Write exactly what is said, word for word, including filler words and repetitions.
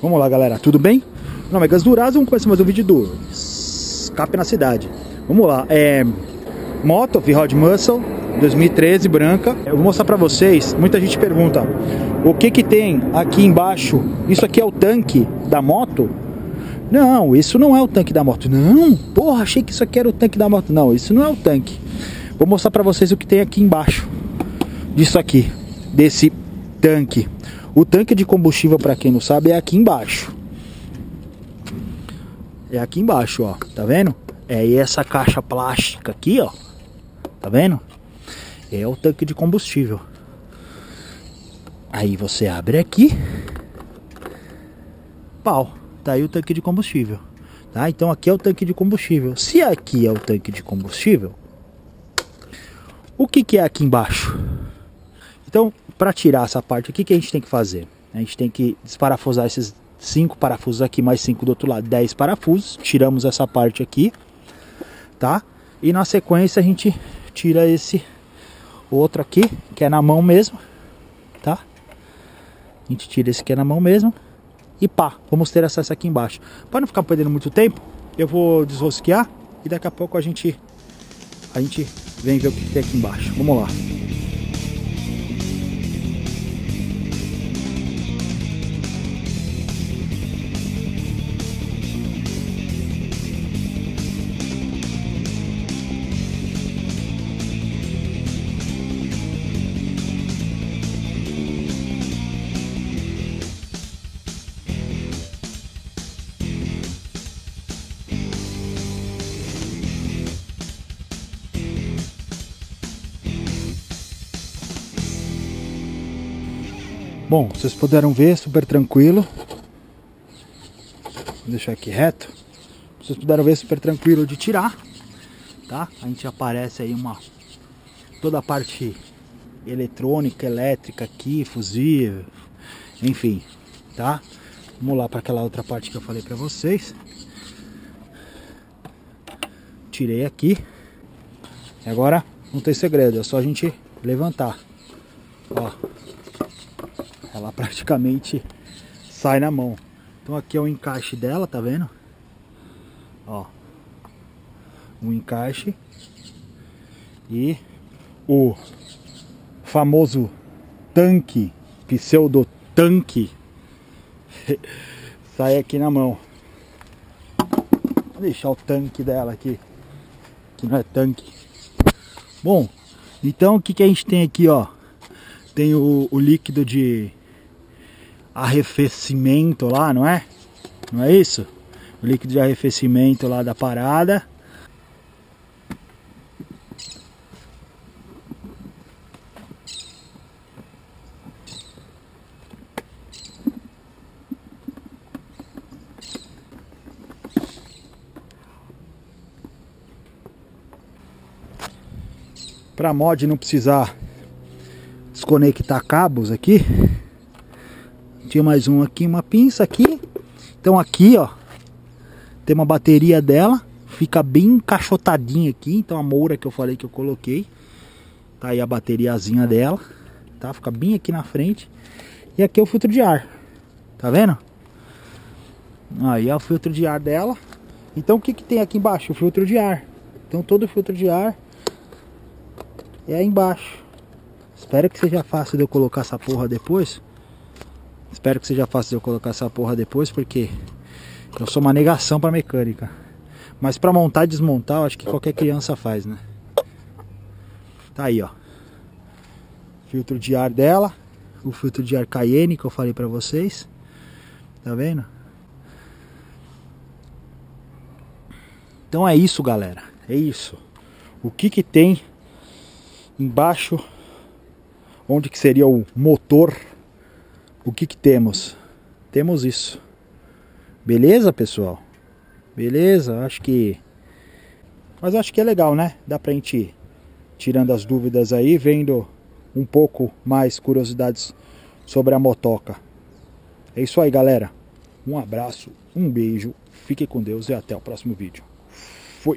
Vamos lá, galera, tudo bem? Meu nome é Gus Durazzo, vamos começar mais um vídeo do Escape na Cidade. Vamos lá, é... moto V-Rod Muscle dois mil e treze, branca. Eu vou mostrar pra vocês, muita gente pergunta o que que tem aqui embaixo. Isso aqui é o tanque da moto? Não, isso não é o tanque da moto. Não, porra, achei que isso aqui era o tanque da moto. Não, isso não é o tanque. Vou mostrar pra vocês o que tem aqui embaixo disso aqui, desse tanque. O tanque de combustível, para quem não sabe, é aqui embaixo. É aqui embaixo, ó. Tá vendo? É essa caixa plástica aqui, ó. Tá vendo? É o tanque de combustível. Aí você abre aqui. Pau. Tá aí o tanque de combustível. Tá? Então aqui é o tanque de combustível. Se aqui é o tanque de combustível, o que que é aqui embaixo? Então, para tirar essa parte aqui, o que a gente tem que fazer? A gente tem que desparafusar esses cinco parafusos aqui, mais cinco do outro lado, dez parafusos. Tiramos essa parte aqui, tá? E na sequência a gente tira esse outro aqui, que é na mão mesmo, tá? A gente tira esse que é na mão mesmo. E pá, vamos ter acesso aqui embaixo. Para não ficar perdendo muito tempo, eu vou desrosquear e daqui a pouco a gente, a gente vem ver o que tem aqui embaixo. Vamos lá. Bom, vocês puderam ver, super tranquilo. Vou deixar aqui reto. Vocês puderam ver, super tranquilo de tirar, tá? A gente aparece aí uma... toda a parte eletrônica, elétrica aqui, fusível, enfim, tá? Vamos lá para aquela outra parte que eu falei pra vocês. Tirei aqui. E agora, não tem segredo, é só a gente levantar. Ó. Ela praticamente sai na mão. Então aqui é o encaixe dela, tá vendo? Ó, um encaixe e o famoso tanque, pseudo tanque, sai aqui na mão. Vou deixar o tanque dela aqui, que não é tanque. Bom, então o que que a gente tem aqui, ó? Tem o, o líquido de arrefecimento lá, não é? Não é isso? O líquido de arrefecimento lá da parada. Para mod não precisar desconectar cabos aqui, tinha mais um aqui, uma pinça aqui. Então aqui, ó, tem uma bateria dela, fica bem encaixotadinha aqui. Então a Moura que eu falei que eu coloquei, tá aí a bateriazinha dela, tá? Fica bem aqui na frente. E aqui é o filtro de ar, tá vendo? Aí é o filtro de ar dela. Então o que que tem aqui embaixo? O filtro de ar. Então todo o filtro de ar é aí embaixo. Espero que seja fácil de eu colocar essa porra depois. Espero que seja fácil de eu colocar essa porra depois, porque eu sou uma negação pra mecânica. Mas pra montar e desmontar, eu acho que qualquer criança faz, né? Tá aí, ó. Filtro de ar dela. O filtro de ar Cayenne que eu falei pra vocês. Tá vendo? Então é isso, galera. É isso. O que que tem embaixo, onde que seria o motor... O que que temos? Temos isso. Beleza, pessoal? Beleza? Acho que... Mas acho que é legal, né? Dá pra gente ir tirando as dúvidas aí, vendo um pouco mais curiosidades sobre a motoca. É isso aí, galera. Um abraço, um beijo, fiquem com Deus e até o próximo vídeo. Fui!